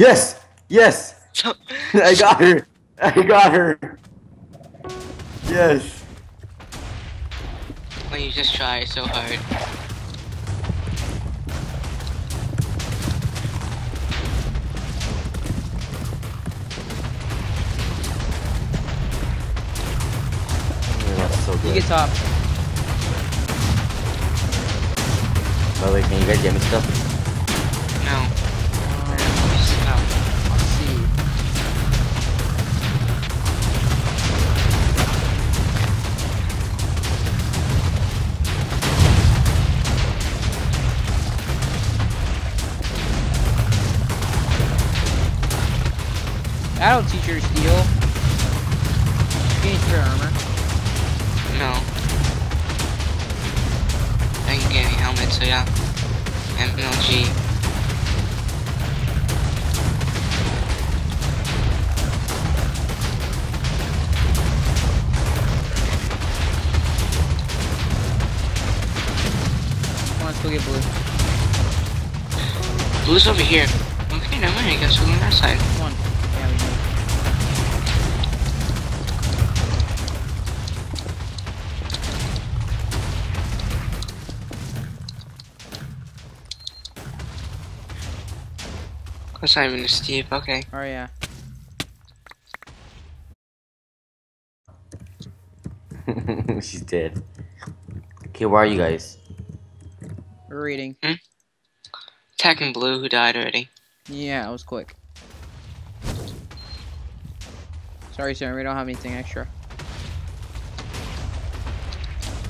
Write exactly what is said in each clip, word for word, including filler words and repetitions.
Yes! Yes! I got her! I got her! Yes! When you just try so hard. So you get top. By the way, can you guys get me stuff? No. Um, just, no. Let's see. I don't teach her to steal. She can't teach her armor. No. I can get any helmet, so yeah. M L G. Come on, let's go get blue. Blue's over here. Okay, never mind, I guess we're going that side. Come on. That's not even a steep, okay. Oh yeah. She's dead. Okay, where are you guys? We're reading. Hmm? Attacking Blue, who died already. Yeah, it was quick. Sorry, sir, we don't have anything extra.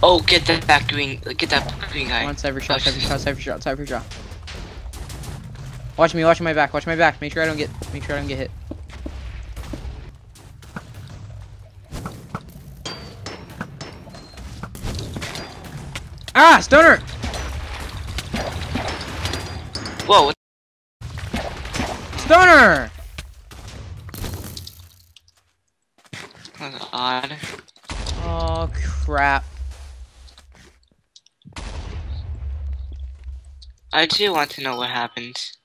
Oh, get that back green, get that green guy. One cypher shot, cypher shot, cypher shot, cypher shot. Watch me, watch my back, watch my back. Make sure I don't get, make sure I don't get hit. Ah, stoner! Whoa. Stoner! That was odd. Oh, crap. I do want to know what happens.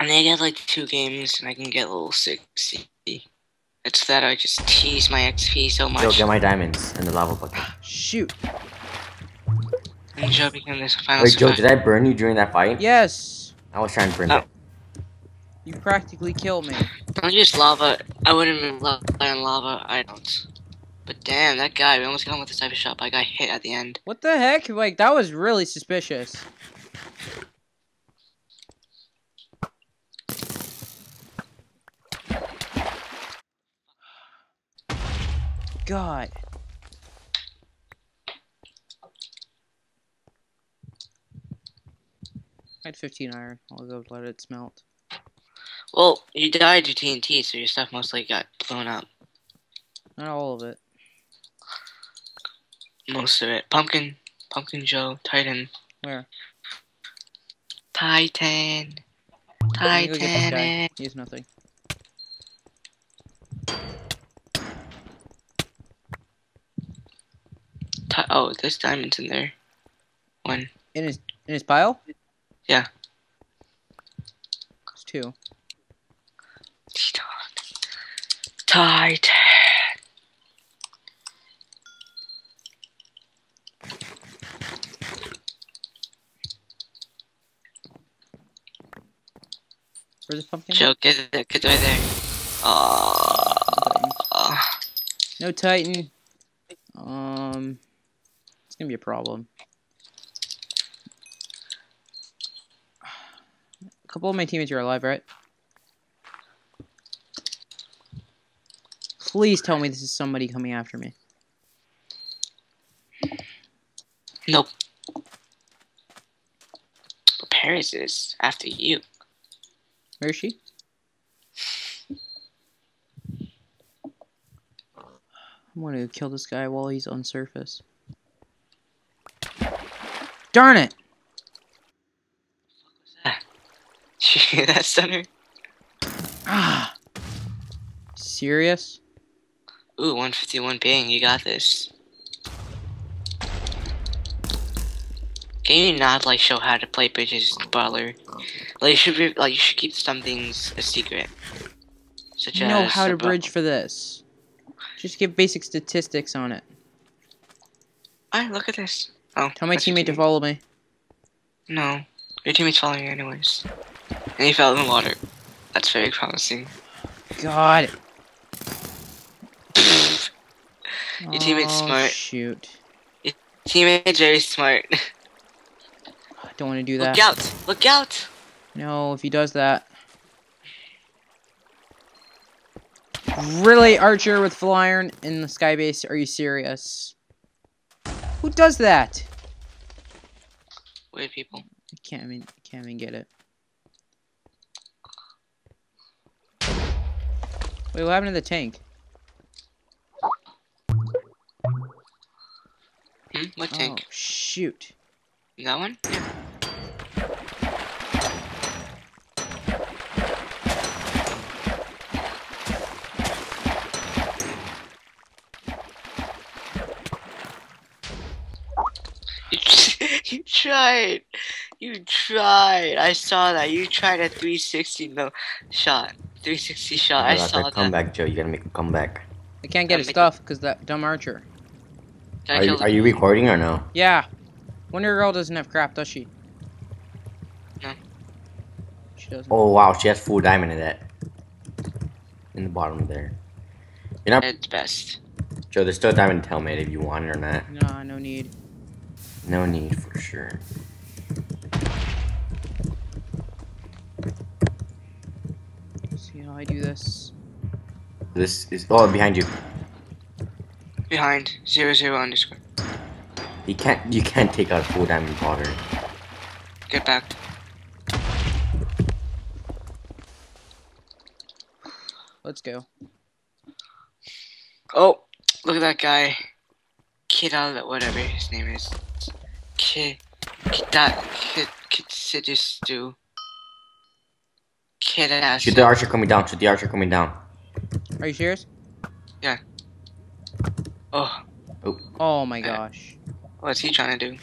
And I get like two games and I can get a little sixty. It's that I just tease my X P so much. Yo, get my diamonds in the lava bucket. Shoot. And Joe became this final Wait, Joe, did I burn you during that fight? Yes. I was trying to burn oh. it. You practically killed me. I just lava. I wouldn't even lava on lava. I don't. But damn, that guy. We almost got him with the cyber shot, but I got hit at the end. What the heck? Like, that was really suspicious. God. I had fifteen iron. I'll go let it smelt. Well, you died to T N T, so your stuff mostly got blown up. Not all of it. Most of it. Pumpkin. Pumpkin Joe. Titan. Where? Titan. Titan. He has nothing. Oh, there's diamonds in there. One. In his in his pile? Yeah. It's two. Titan. Titan. Where's the pumpkin? Joe, get it, get it right there. Uh, no Titan. Um. It's gonna be a problem. A couple of my teammates are alive, right? Please tell me this is somebody coming after me. Nope. But Paris is after you. Where is she? I'm gonna kill this guy while he's on surface. Darn it! What was that? Did you hear that, Stunner? Ah! Serious? Ooh, one fifty-one ping, you got this. Can you not like show how to play bridges, Brawler? Like you should be, like you should keep some things a secret. Such as know how to bridge for this. Just give basic statistics on it. Alright, look at this. Oh, tell my teammate to follow me. No, your teammate's following you anyways. And he fell in the water. That's very promising. God. Your teammate's oh, smart. Shoot. Your teammate's very smart. I don't want to do that. Look out! Look out! No, if he does that. Really, Archer with full iron in the sky base? Are you serious? Who does that? Weird people. I can't even, can't even get it. Wait, what happened to the tank? Hmm? What oh, tank? Shoot. That one? Yeah. You tried. You tried. I saw that. You tried a three sixty no shot. three sixty shot. I saw that. Comeback, Joe. You gotta make a comeback. I can't get his stuff because that dumb Archer. Are you, are you recording or no? Yeah. Wonder Girl doesn't have crap, does she? No. She doesn't. Oh wow, she has full diamond in that. In the bottom there. You're not. It's best. Joe, there's still a diamond helmet if you want it or not. Nah, no need. No need for sure. Let's see how I do this. This is oh behind you. Behind zero zero underscore. You can't you can't take out a full diamond powder. Get back. Let's go. Oh, look at that guy. Kid out of whatever his name is. Kid, kid that kid, kid, kid just do. Kid ass. Shoot the Archer coming down. Shoot the Archer coming down. Are you serious? Yeah. Oh. Oh. Oh my gosh. Uh, what's he trying to do?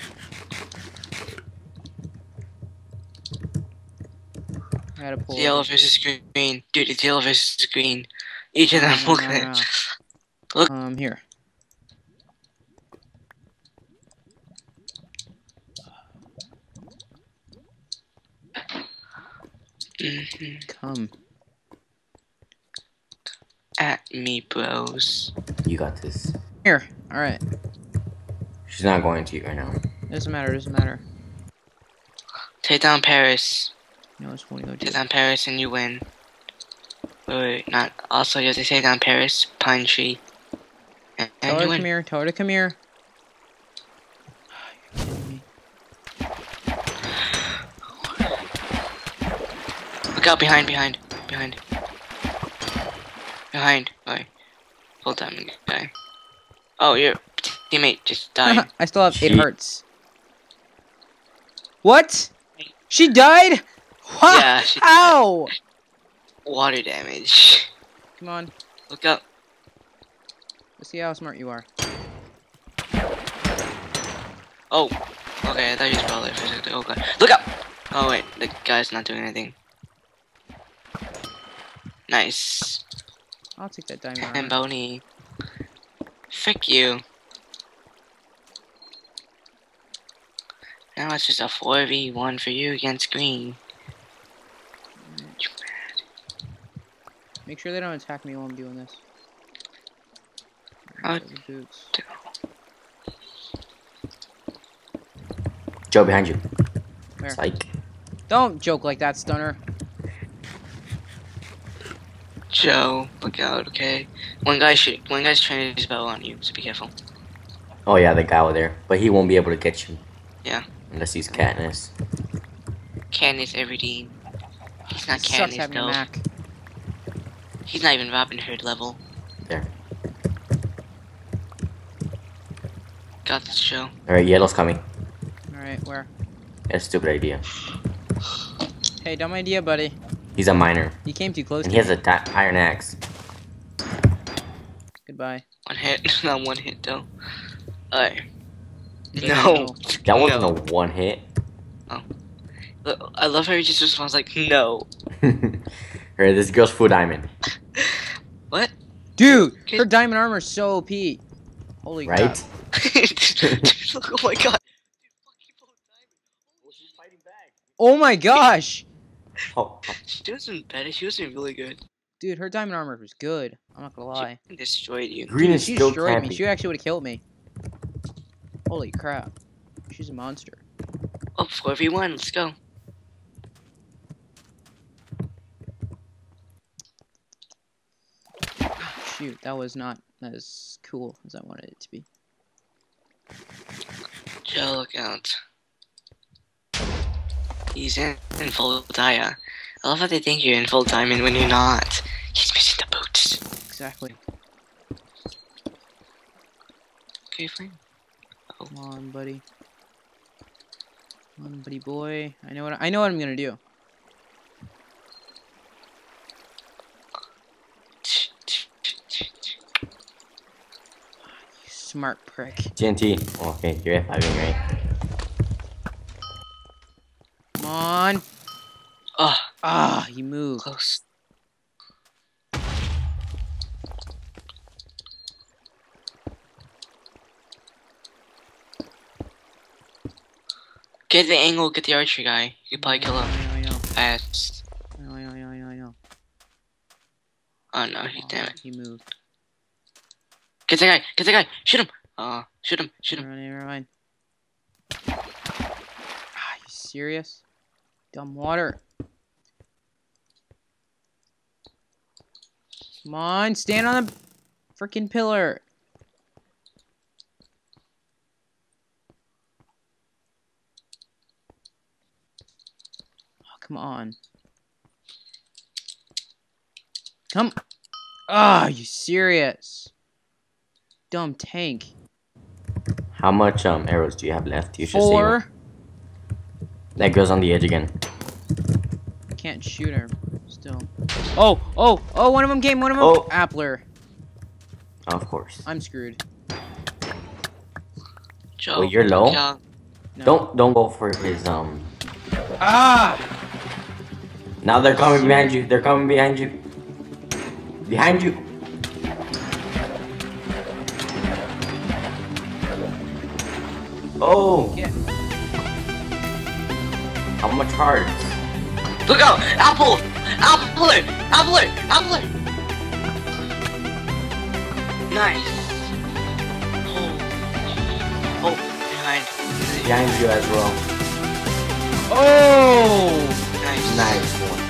I gotta pull. It's yellow versus green, dude. It's yellow versus green. Each of them no, look no, at no. it. Look. Um, here. Come at me, bros. You got this. Here. All right. She's not going to you right now. Doesn't matter. Doesn't matter. Take down Paris. No, it's one. Take down Paris and you win. Wait, wait, not. Also, you have to take down Paris, Pine Tree. And, and Toto, you win. Come here. Toto, come here. Look out behind, behind, behind. Behind, boy. Full diamond guy. Oh, your teammate just died. I still have eight hearts. What? She died? What? Yeah, she died. Ow! Water damage. Come on. Look up. Let's see how smart you are. Oh. Okay, I thought you just rolled it for a second. Oh god. Look up! Oh wait, the guy's not doing anything. Nice. I'll take that diamond. And Boney. Frick you. Now it's just a four v one for you against green. You mad. Make sure they don't attack me while I'm doing this. I'll boots. Joe, behind you. Where? Psych. Don't joke like that, Stunner. Joe, look out, okay? One guy should, one guy's training his bow on you, so be careful. Oh yeah, the guy over there, but he won't be able to get you. Yeah. Unless he's Katniss. Katniss Everdeen. He's not Katniss though. Mac. He's not even Robin Hood level. There. Got this, Joe. All right, yellow's coming. All right, where? That's a stupid idea. Hey, dumb idea, buddy. He's a miner. He came too close. And to he me. has a iron axe. Goodbye. One hit. Not one hit though. Alright. No. That wasn't no. a one hit. Oh. I love how he just responds like, no. Alright, this girl's full diamond. What? Dude, Kid? her diamond armor is so O P. Holy right? God. Dude, look, oh my god. Oh my gosh! Oh. She wasn't bad. She wasn't really good. Dude, her diamond armor was good. I'm not gonna lie. She destroyed you. Green Dude, is she still destroyed camping. me. She actually would have killed me. Holy crap. She's a monster. Up for everyone. Let's go. Shoot, that was not as cool as I wanted it to be. Joe, look out. He's in, in full dia. I love how they think you're in full diamond when you're not. He's missing the boots. Exactly. Okay, fine. Oh. Come on, buddy. Come on, buddy boy. I know what I, I know what I'm gonna do. You smart prick. T N T. Oh, okay, you're at five, right? on. Ah, oh, ah, he moved. Close. Get the angle, get the archer guy. You probably kill him. Fast. I know, I know, I know, I know. Oh no, he oh, damn it. He moved. Get the guy, get the guy, shoot him. Uh, shoot him, shoot him. Never mind, never mind. Ah, you serious? Dumb water. Come on, stand on the frickin' pillar. Oh, come on. Come. Ah, oh, you serious? Dumb tank. How much um arrows do you have left? You should Four. see. That goes on the edge again. Can't shoot her still. Oh, oh, oh, one of them came, one of them. Oh. Appler. Of course. I'm screwed. Joe, oh, you're low? No. Don't don't go for his um Ah! Now they're coming behind you. They're coming behind you. Behind you. Oh. Yeah. How much heart? Look out! Apple! Apple! Apple! Apple! Nice! Oh. Oh, behind. Behind you as well. Oh! Nice. Nice one.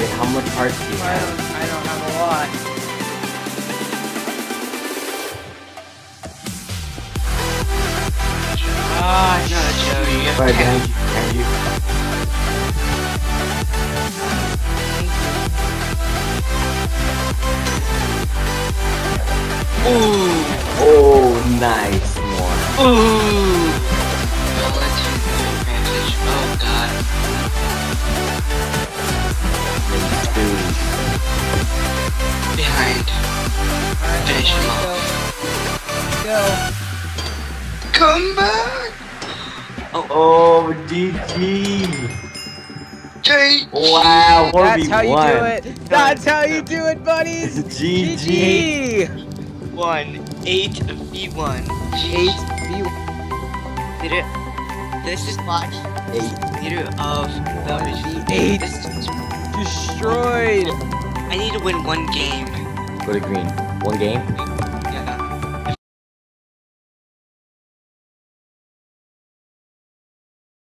Wait, how much heart do you have? I don't have a lot. Ah, oh, no, Joe, you have right, to Ooh. Oh, nice one. Ooh. Oh god. Behind. Finish him off. Go. Come back. Oh, oh G G. G. Wow. That's how you do it. That's how you do it, buddies. G G. One eight v one eight v one. Did it? This is watch eight leader of the eight destroyed. I need to win one game. Go to green. One game.